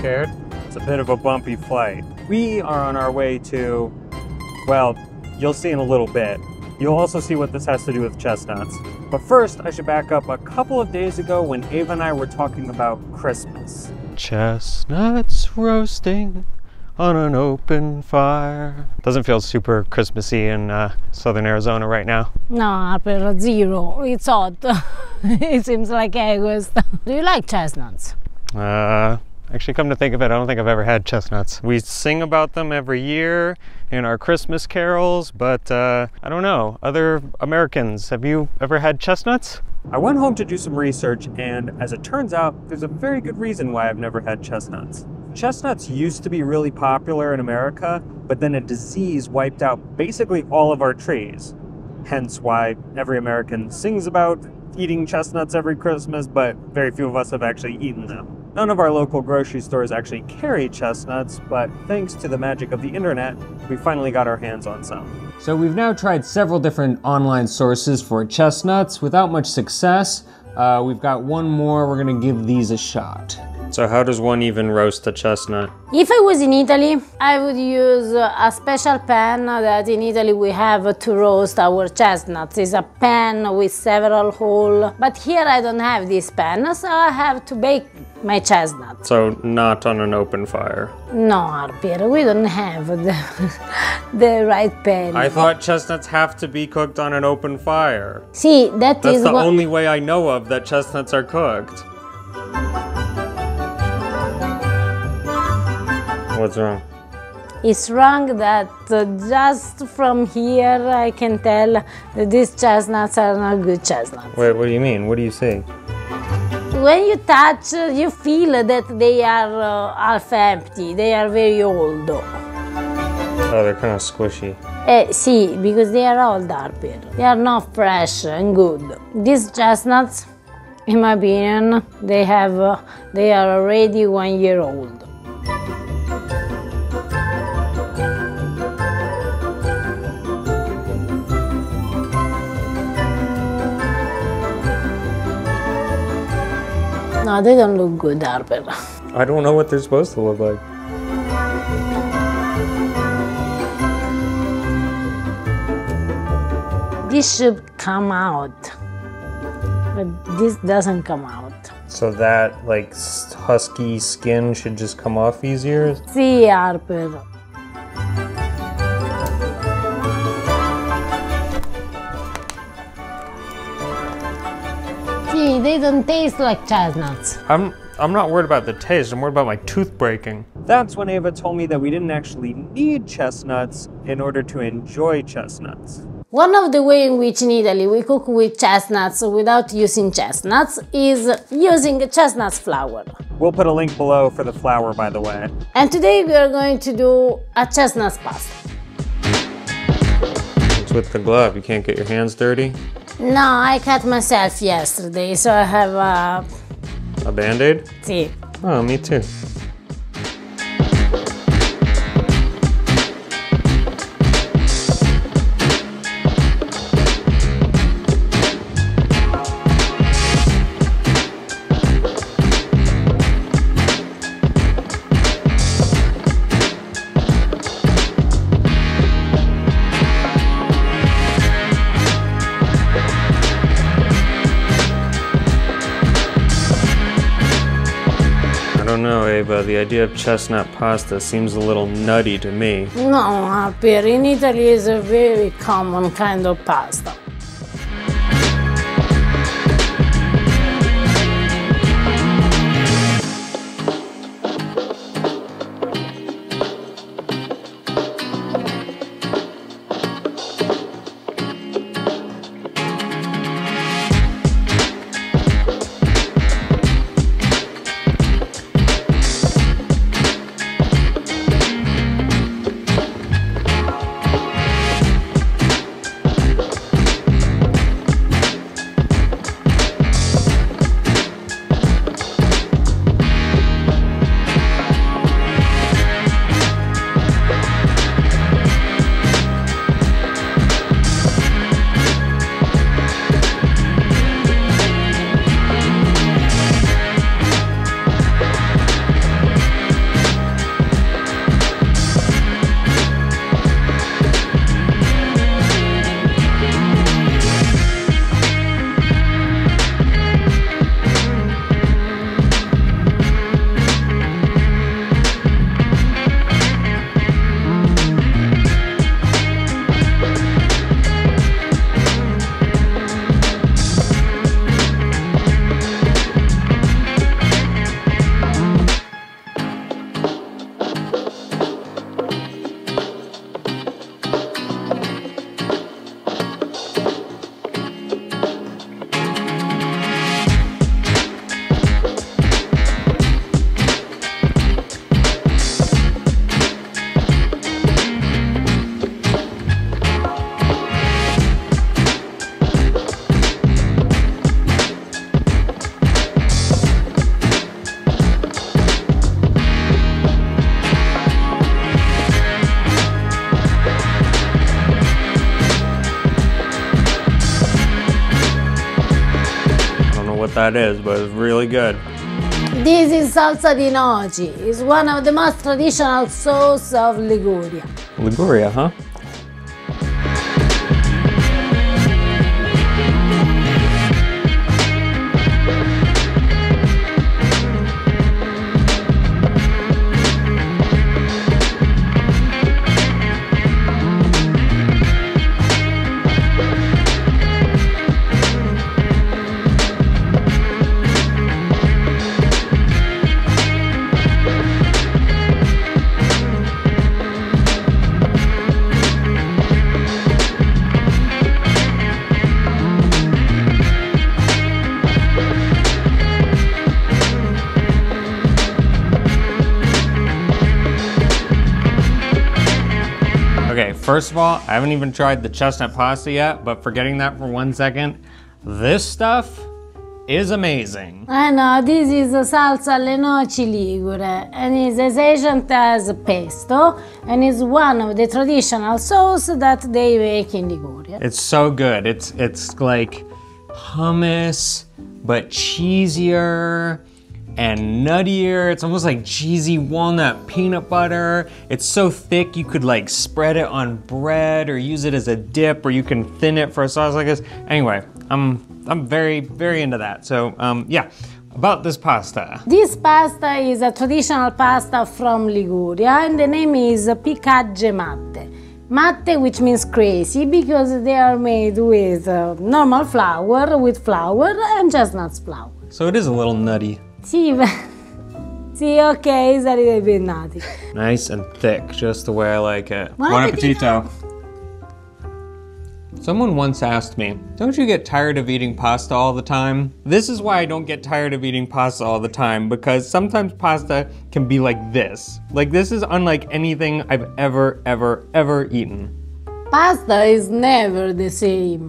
scared. It's a bit of a bumpy flight. We are on our way to, well, you'll see in a little bit. You'll also see what this has to do with chestnuts. But first, I should back up a couple of days ago when Eva and I were talking about Christmas. Chestnuts roasting on an open fire. Doesn't feel super Christmassy in southern Arizona right now. No, pero zero. It's hot. It seems like August. Do you like chestnuts? Actually, come to think of it, I don't think I've ever had chestnuts. We sing about them every year in our Christmas carols, but I don't know, other Americans, have you ever had chestnuts? I went home to do some research, and as it turns out, there's a very good reason why I've never had chestnuts. Chestnuts used to be really popular in America, but then a disease wiped out basically all of our trees. Hence why every American sings about eating chestnuts every Christmas, but very few of us have actually eaten them. None of our local grocery stores actually carry chestnuts, but thanks to the magic of the internet, we finally got our hands on some. So we've now tried several different online sources for chestnuts without much success. We've got one more, we're gonna give these a shot. So how does one even roast a chestnut? If I was in Italy, I would use a special pan that in Italy we have to roast our chestnuts. It's a pan with several holes, but here I don't have this pan, so I have to bake my chestnut. So not on an open fire? No, Arpir, we don't have the right pan. I thought chestnuts have to be cooked on an open fire. See, that's the only way I know of that chestnuts are cooked. What's wrong? It's wrong that just from here I can tell that these chestnuts are not good chestnuts. Wait, what do you mean? What do you say? When you touch, you feel that they are half empty. They are very old. Oh, they're kind of squishy. See, because they are old, Arpir. They are not fresh and good. These chestnuts, in my opinion, they are already 1 year old. No, they don't look good, Arpir. I don't know what they're supposed to look like. This should come out, but this doesn't come out. So that, like, husky skin should just come off easier? See, Arpir. They don't taste like chestnuts. I'm not worried about the taste, I'm worried about my tooth breaking. That's when Eva told me that we didn't actually need chestnuts in order to enjoy chestnuts. One of the ways in which in Italy we cook with chestnuts without using chestnuts is using chestnut flour. We'll put a link below for the flour, by the way. And today we are going to do a chestnut pasta. It's with the glove, you can't get your hands dirty. No, I cut myself yesterday, so I have a... A Band-Aid? Si. Oh, me too. But the idea of chestnut pasta seems a little nutty to me. No, Arpir, in Italy is a very common kind of pasta. that is, but it's really good. This is salsa di noci. It's one of the most traditional sauce of Liguria. Liguria, huh? Okay, first of all, I haven't even tried the chestnut pasta yet, but forgetting that for 1 second, this stuff is amazing. I know, this is a salsa alle noci ligure, and it's as ancient as pesto, and it's one of the traditional sauces that they make in Liguria. It's so good. It's like hummus, but cheesier and nuttier. It's almost like cheesy walnut peanut butter. It's so thick you could like spread it on bread or use it as a dip, or you can thin it for a sauce like this. Anyway, I'm very, very into that. So yeah, about this pasta. This pasta is a traditional pasta from Liguria, and the name is picagge matte. Matte, which means crazy, because they are made with normal flour, with flour and chestnuts flour. So it is a little nutty. See, okay, it's a little bit nutty. Nice and thick, just the way I like it. Buon appetito. Someone once asked me, don't you get tired of eating pasta all the time? This is why I don't get tired of eating pasta all the time, because sometimes pasta can be like this. Like, this is unlike anything I've ever eaten. Pasta is never the same.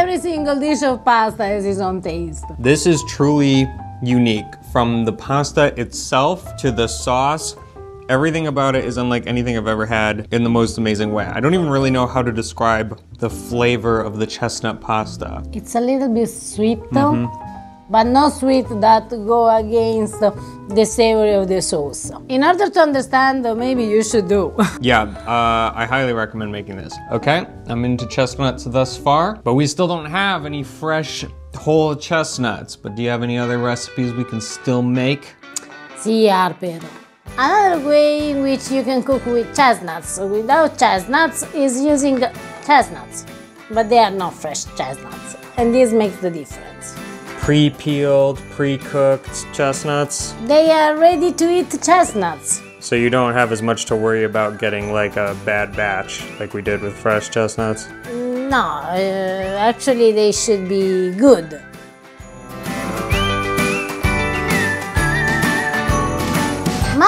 Every single dish of pasta has its own taste. This is truly unique. From the pasta itself to the sauce, everything about it is unlike anything I've ever had, in the most amazing way. I don't even really know how to describe the flavor of the chestnut pasta. It's a little bit sweet though, but not sweet that go against the savory of the sauce. In order to understand, maybe you should do. Yeah, I highly recommend making this. Okay, I'm into chestnuts thus far, but we still don't have any fresh whole chestnuts. But do you have any other recipes we can still make? Sì, Arpero. Another way in which you can cook with chestnuts without chestnuts is using chestnuts, but they are not fresh chestnuts, and this makes the difference. Pre-peeled, pre-cooked chestnuts? They are ready to eat chestnuts. So you don't have as much to worry about getting like a bad batch like we did with fresh chestnuts? No, actually they should be good.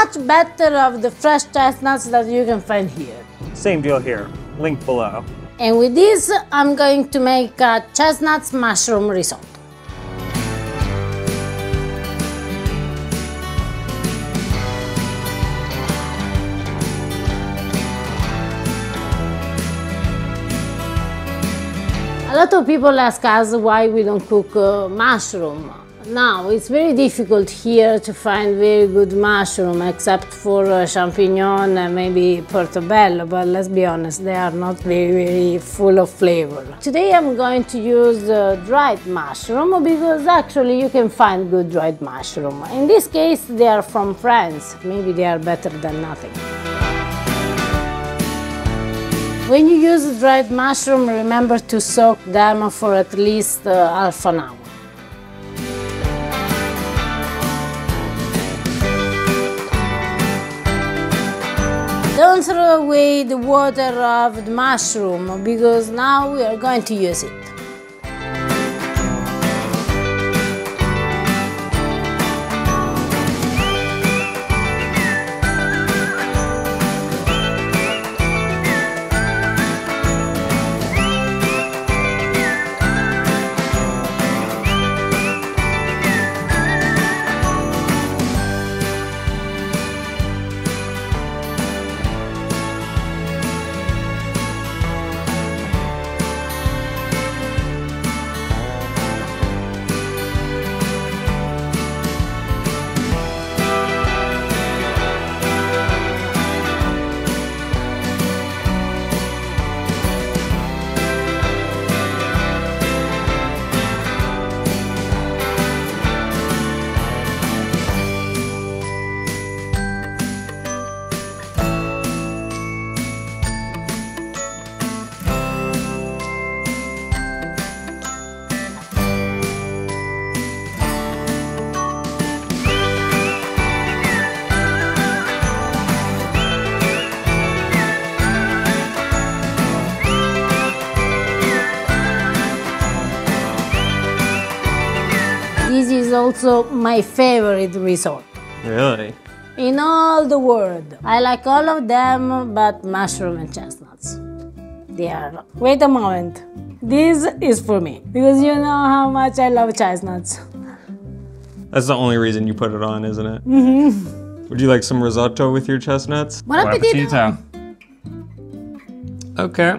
Much better of the fresh chestnuts that you can find here. Same deal here, link below. And with this, I'm going to make a chestnuts mushroom risotto. A lot of people ask us why we don't cook mushroom. Now, it's very difficult here to find very good mushroom, except for champignon and maybe portobello, but let's be honest, they are not very full of flavor. Today I'm going to use dried mushroom, because actually you can find good dried mushroom. In this case, they are from France. Maybe they are better than nothing. When you use dried mushroom, remember to soak them for at least half an hour. Don't throw away the water of the mushroom, because now we are going to use it. also my favorite risotto. Really? In all the world. I like all of them, but mushroom and chestnuts. They are... Wait a moment. This is for me, because you know how much I love chestnuts. That's the only reason you put it on, isn't it? Mm-hmm. Would you like some risotto with your chestnuts? Buon appetito! Okay,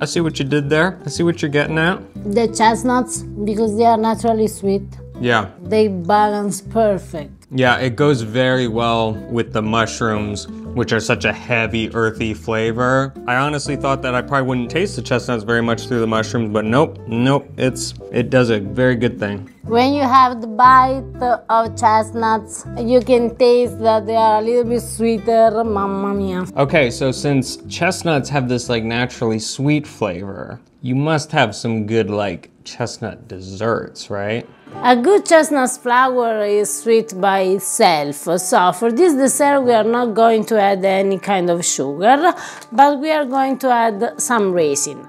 I see what you did there. I see what you're getting at. The chestnuts, because they are naturally sweet. Yeah. They balance perfect. Yeah, it goes very well with the mushrooms, which are such a heavy, earthy flavor. I honestly thought that I probably wouldn't taste the chestnuts very much through the mushrooms, but nope, nope, it does a very good thing. When you have the bite of chestnuts, you can taste that they are a little bit sweeter, mamma mia. Okay, so since chestnuts have this like naturally sweet flavor, you must have some good like chestnut desserts, right? A good chestnut flour is sweet by itself, so for this dessert we are not going to add any kind of sugar, but we are going to add some raisin.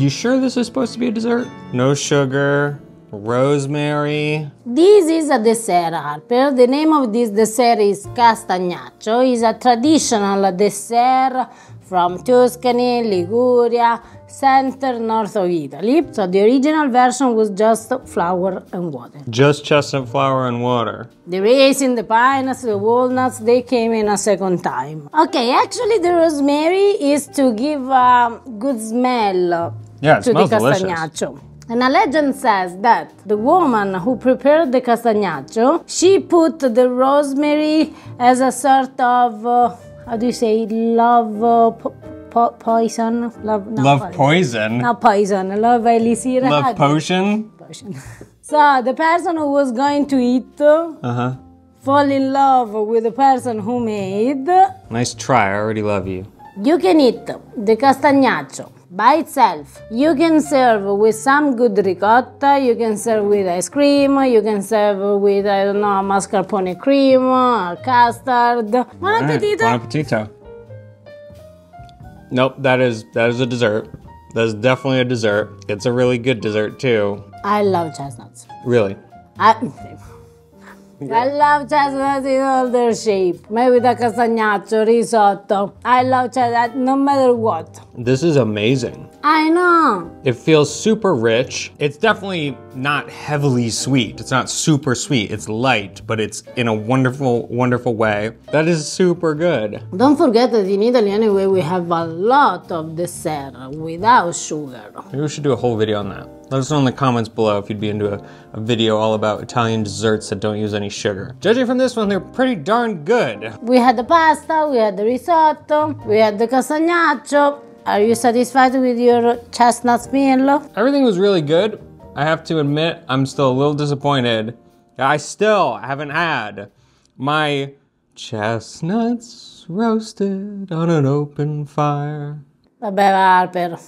You sure this is supposed to be a dessert? No sugar, rosemary. This is a dessert, Harper. The name of this dessert is castagnaccio. It's a traditional dessert from Tuscany, Liguria, center north of Italy. So the original version was just flour and water. Just chestnut flour and water. The raisin, the pines, the walnuts, they came in a second time. Okay, actually the rosemary is to give a good smell to the castagnaccio. Delicious. And a legend says that the woman who prepared the castagnaccio, she put the rosemary as a sort of... how do you say, love poison? Love poison? Not poison, love elixir. Love potion? Potion. So the person who was going to eat fall in love with the person who made. Nice try, I already love you. You can eat the castagnaccio by itself. You can serve with some good ricotta, you can serve with ice cream, you can serve with, I don't know, mascarpone cream or custard. Buon appetito! Buon appetito! Nope, that is a dessert. That is definitely a dessert. It's a really good dessert too. I love chestnuts. Really? I love chestnuts in all their shape. Made with a castagnaccio, risotto. I love chestnuts no matter what. This is amazing. I know. It feels super rich. It's definitely not heavily sweet. It's not super sweet. It's light, but it's in a wonderful, wonderful way. That is super good. Don't forget that in Italy anyway, we have a lot of dessert without sugar. Maybe we should do a whole video on that. Let us know in the comments below if you'd be into a video all about Italian desserts that don't use any sugar. Judging from this one, they're pretty darn good. We had the pasta, we had the risotto, we had the castagnaccio. Are you satisfied with your chestnut meal? Everything was really good. I have to admit, I'm still a little disappointed. I still haven't had my chestnuts roasted on an open fire. Vabbè, Harper,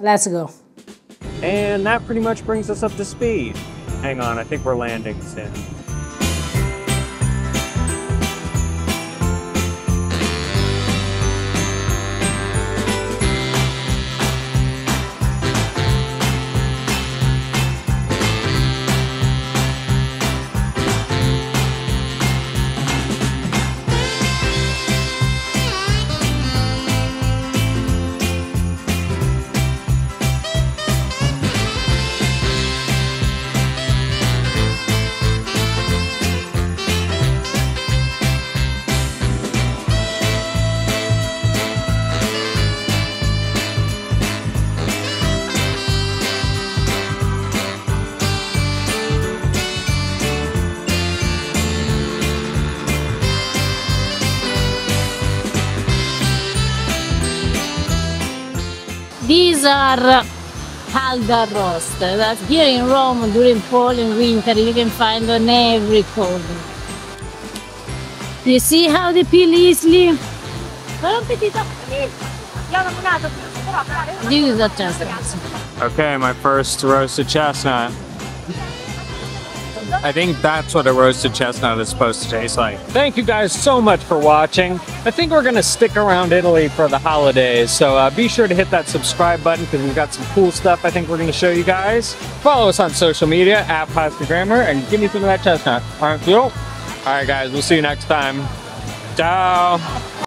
let's go. And that pretty much brings us up to speed. Hang on, I think we're landing soon. These are caldarroste that here in Rome during fall and winter you can find on every corner. You see how they peel easily? Do the chestnuts. Okay, my first roasted chestnut. I think that's what a roasted chestnut is supposed to taste like. Thank you guys so much for watching. I think we're going to stick around Italy for the holidays, so be sure to hit that subscribe button because we've got some cool stuff I think we're going to show you guys. Follow us on social media at Pasta Grammar and give me some of that chestnut. All right, guys, we'll see you next time. Ciao!